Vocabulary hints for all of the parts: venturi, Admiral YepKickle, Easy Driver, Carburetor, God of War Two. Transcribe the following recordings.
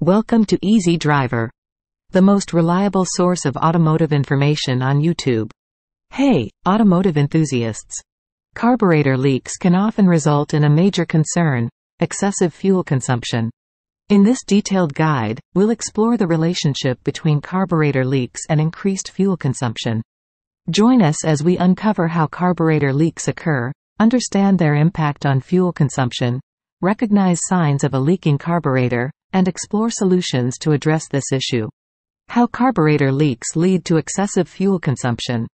Welcome to Easy Driver, the most reliable source of automotive information on YouTube. Hey, automotive enthusiasts! Carburetor leaks can often result in a major concern: excessive fuel consumption. In this detailed guide, we'll explore the relationship between carburetor leaks and increased fuel consumption. Join us as we uncover how carburetor leaks occur, understand their impact on fuel consumption, recognize signs of a leaking carburetor, and explore solutions to address this issue. How carburetor leaks lead to excessive fuel consumption.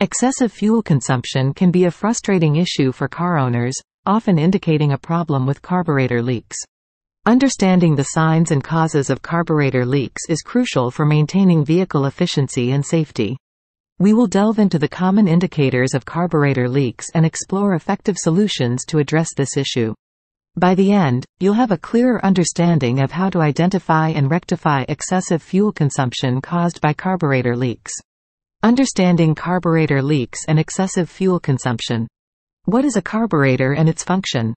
Excessive fuel consumption can be a frustrating issue for car owners, often indicating a problem with carburetor leaks. Understanding the signs and causes of carburetor leaks is crucial for maintaining vehicle efficiency and safety. We will delve into the common indicators of carburetor leaks and explore effective solutions to address this issue. By the end, you'll have a clearer understanding of how to identify and rectify excessive fuel consumption caused by carburetor leaks. Understanding carburetor leaks and excessive fuel consumption. What is a carburetor and its function?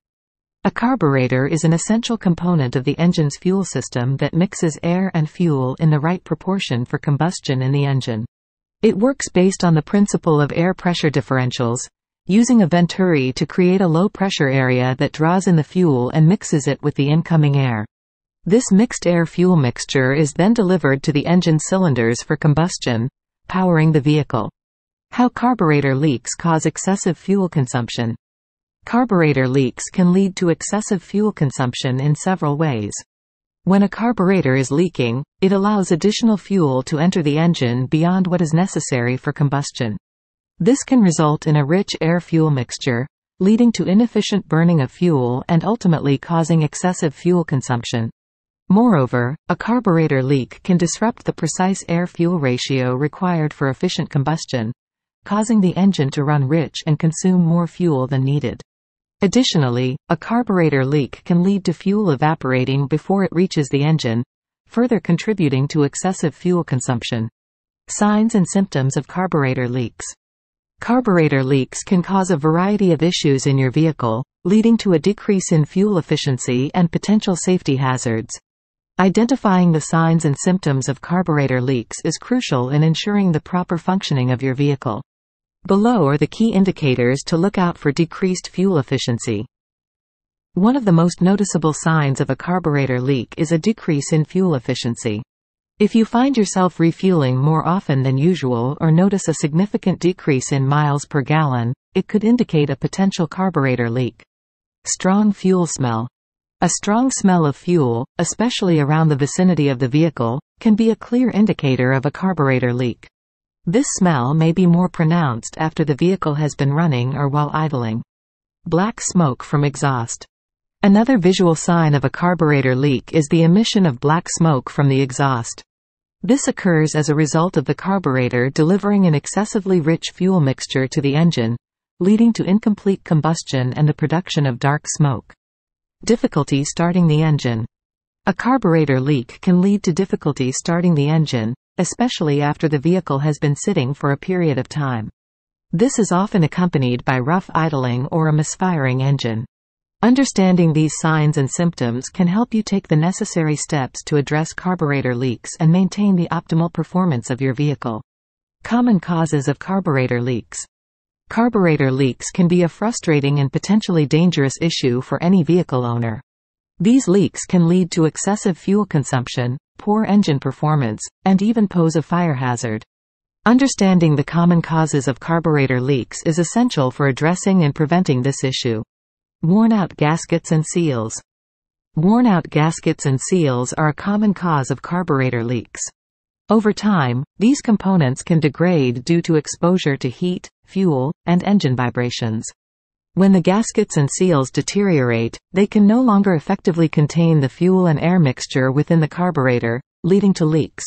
A carburetor is an essential component of the engine's fuel system that mixes air and fuel in the right proportion for combustion in the engine. It works based on the principle of air pressure differentials, using a venturi to create a low-pressure area that draws in the fuel and mixes it with the incoming air. This mixed air-fuel mixture is then delivered to the engine cylinders for combustion, powering the vehicle. How carburetor leaks cause excessive fuel consumption. Carburetor leaks can lead to excessive fuel consumption in several ways. When a carburetor is leaking, it allows additional fuel to enter the engine beyond what is necessary for combustion. This can result in a rich air-fuel mixture, leading to inefficient burning of fuel and ultimately causing excessive fuel consumption. Moreover, a carburetor leak can disrupt the precise air-fuel ratio required for efficient combustion, causing the engine to run rich and consume more fuel than needed. Additionally, a carburetor leak can lead to fuel evaporating before it reaches the engine, further contributing to excessive fuel consumption. Signs and symptoms of carburetor leaks. Carburetor leaks can cause a variety of issues in your vehicle, leading to a decrease in fuel efficiency and potential safety hazards. Identifying the signs and symptoms of carburetor leaks is crucial in ensuring the proper functioning of your vehicle. Below are the key indicators to look out for decreased fuel efficiency. One of the most noticeable signs of a carburetor leak is a decrease in fuel efficiency. If you find yourself refueling more often than usual or notice a significant decrease in miles per gallon, it could indicate a potential carburetor leak. Strong fuel smell. A strong smell of fuel, especially around the vicinity of the vehicle, can be a clear indicator of a carburetor leak. This smell may be more pronounced after the vehicle has been running or while idling. Black smoke from exhaust. Another visual sign of a carburetor leak is the emission of black smoke from the exhaust. This occurs as a result of the carburetor delivering an excessively rich fuel mixture to the engine, leading to incomplete combustion and the production of dark smoke. Difficulty starting the engine. A carburetor leak can lead to difficulty starting the engine, especially after the vehicle has been sitting for a period of time. This is often accompanied by rough idling or a misfiring engine. Understanding these signs and symptoms can help you take the necessary steps to address carburetor leaks and maintain the optimal performance of your vehicle. Common causes of carburetor leaks. Carburetor leaks can be a frustrating and potentially dangerous issue for any vehicle owner. These leaks can lead to excessive fuel consumption, poor engine performance, and even pose a fire hazard. Understanding the common causes of carburetor leaks is essential for addressing and preventing this issue. Worn-out gaskets and seals. Worn-out gaskets and seals are a common cause of carburetor leaks. Over time, these components can degrade due to exposure to heat, fuel, and engine vibrations. When the gaskets and seals deteriorate, they can no longer effectively contain the fuel and air mixture within the carburetor, leading to leaks.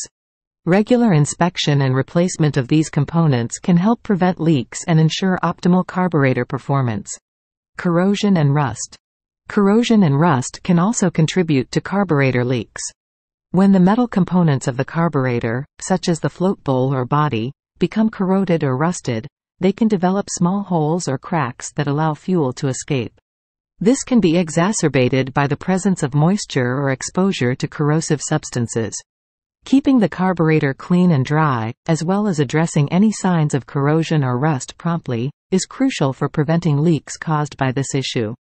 Regular inspection and replacement of these components can help prevent leaks and ensure optimal carburetor performance. Corrosion and rust. Corrosion and rust can also contribute to carburetor leaks. When the metal components of the carburetor, such as the float bowl or body, become corroded or rusted, they can develop small holes or cracks that allow fuel to escape. This can be exacerbated by the presence of moisture or exposure to corrosive substances. Keeping the carburetor clean and dry, as well as addressing any signs of corrosion or rust promptly, is crucial for preventing leaks caused by this issue.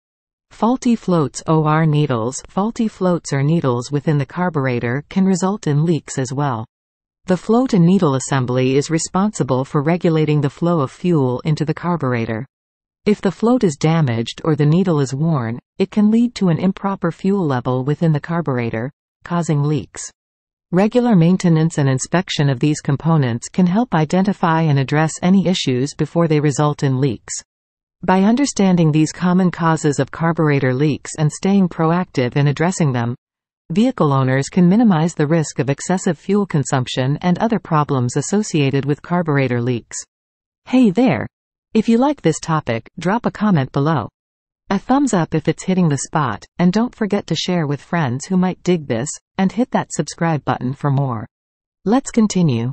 Faulty floats or needles. Faulty floats or needles within the carburetor can result in leaks as well. The float and needle assembly is responsible for regulating the flow of fuel into the carburetor. If the float is damaged or the needle is worn, it can lead to an improper fuel level within the carburetor, causing leaks. Regular maintenance and inspection of these components can help identify and address any issues before they result in leaks. By understanding these common causes of carburetor leaks and staying proactive in addressing them, vehicle owners can minimize the risk of excessive fuel consumption and other problems associated with carburetor leaks. Hey there! If you like this topic, drop a comment below. A thumbs up if it's hitting the spot, and don't forget to share with friends who might dig this, and hit that subscribe button for more. Let's continue.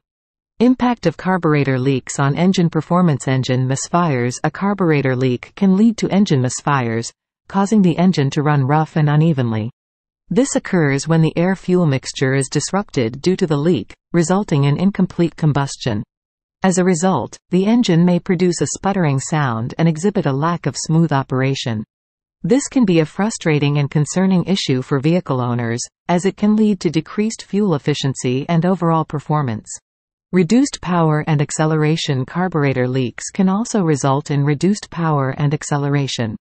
Impact of carburetor leaks on engine performance. Engine misfires. A carburetor leak can lead to engine misfires, causing the engine to run rough and unevenly. This occurs when the air-fuel mixture is disrupted due to the leak, resulting in incomplete combustion. As a result, the engine may produce a sputtering sound and exhibit a lack of smooth operation. This can be a frustrating and concerning issue for vehicle owners, as it can lead to decreased fuel efficiency and overall performance. Reduced power and acceleration. Carburetor leaks can also result in reduced power and acceleration.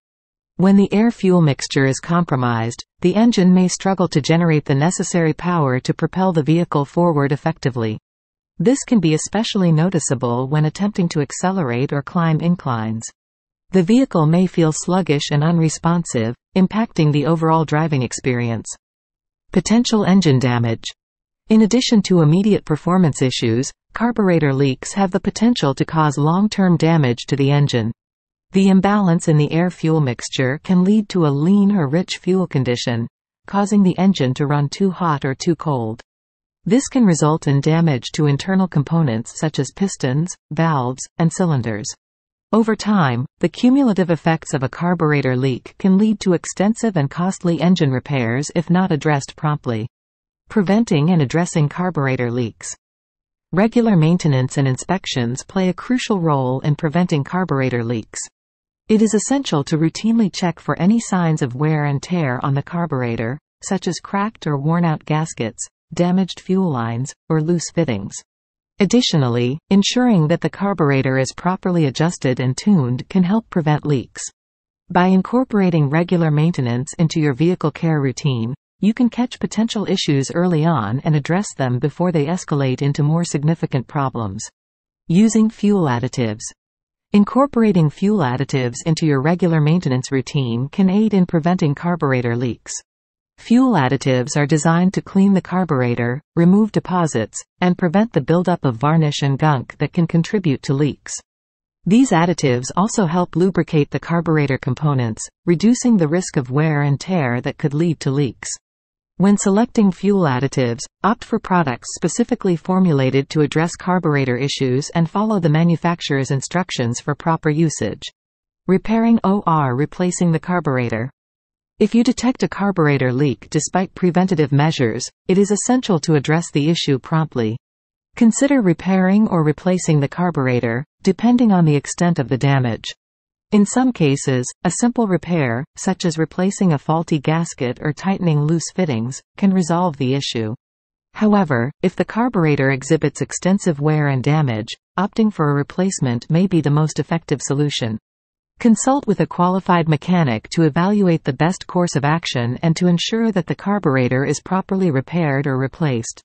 When the air-fuel mixture is compromised, the engine may struggle to generate the necessary power to propel the vehicle forward effectively. This can be especially noticeable when attempting to accelerate or climb inclines. The vehicle may feel sluggish and unresponsive, impacting the overall driving experience. Potential engine damage. In addition to immediate performance issues, carburetor leaks have the potential to cause long-term damage to the engine. The imbalance in the air-fuel mixture can lead to a lean or rich fuel condition, causing the engine to run too hot or too cold. This can result in damage to internal components such as pistons, valves, and cylinders. Over time, the cumulative effects of a carburetor leak can lead to extensive and costly engine repairs if not addressed promptly. Preventing and addressing carburetor leaks. Regular maintenance and inspections play a crucial role in preventing carburetor leaks. It is essential to routinely check for any signs of wear and tear on the carburetor, such as cracked or worn-out gaskets, damaged fuel lines, or loose fittings. Additionally, ensuring that the carburetor is properly adjusted and tuned can help prevent leaks. By incorporating regular maintenance into your vehicle care routine, you can catch potential issues early on and address them before they escalate into more significant problems. Using fuel additives. Incorporating fuel additives into your regular maintenance routine can aid in preventing carburetor leaks. Fuel additives are designed to clean the carburetor, remove deposits, and prevent the buildup of varnish and gunk that can contribute to leaks. These additives also help lubricate the carburetor components, reducing the risk of wear and tear that could lead to leaks. When selecting fuel additives, opt for products specifically formulated to address carburetor issues and follow the manufacturer's instructions for proper usage. Repairing or replacing the carburetor. If you detect a carburetor leak despite preventative measures, it is essential to address the issue promptly. Consider repairing or replacing the carburetor, depending on the extent of the damage. In some cases, a simple repair, such as replacing a faulty gasket or tightening loose fittings, can resolve the issue. However, if the carburetor exhibits extensive wear and damage, opting for a replacement may be the most effective solution. Consult with a qualified mechanic to evaluate the best course of action and to ensure that the carburetor is properly repaired or replaced.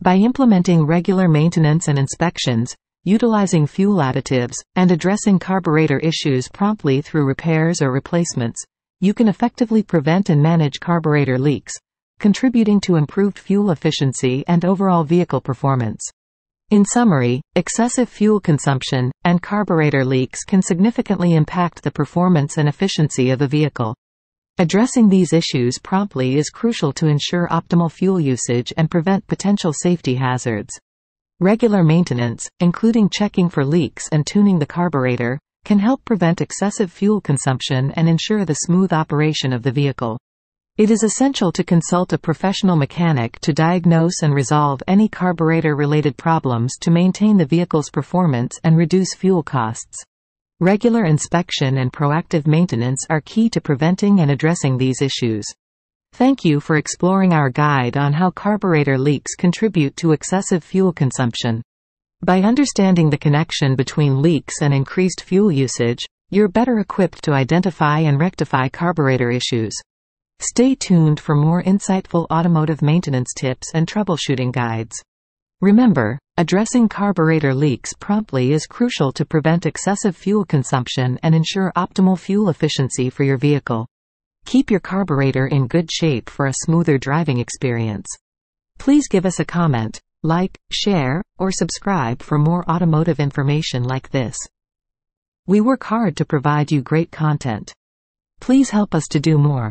By implementing regular maintenance and inspections, utilizing fuel additives, and addressing carburetor issues promptly through repairs or replacements, you can effectively prevent and manage carburetor leaks, contributing to improved fuel efficiency and overall vehicle performance. In summary, excessive fuel consumption and carburetor leaks can significantly impact the performance and efficiency of a vehicle. Addressing these issues promptly is crucial to ensure optimal fuel usage and prevent potential safety hazards. Regular maintenance, including checking for leaks and tuning the carburetor, can help prevent excessive fuel consumption and ensure the smooth operation of the vehicle. It is essential to consult a professional mechanic to diagnose and resolve any carburetor-related problems to maintain the vehicle's performance and reduce fuel costs. Regular inspection and proactive maintenance are key to preventing and addressing these issues. Thank you for exploring our guide on how carburetor leaks contribute to excessive fuel consumption. By understanding the connection between leaks and increased fuel usage, you're better equipped to identify and rectify carburetor issues. Stay tuned for more insightful automotive maintenance tips and troubleshooting guides. Remember, addressing carburetor leaks promptly is crucial to prevent excessive fuel consumption and ensure optimal fuel efficiency for your vehicle. Keep your carburetor in good shape for a smoother driving experience. Please give us a comment, like, share, or subscribe for more automotive information like this. We work hard to provide you great content. Please help us to do more.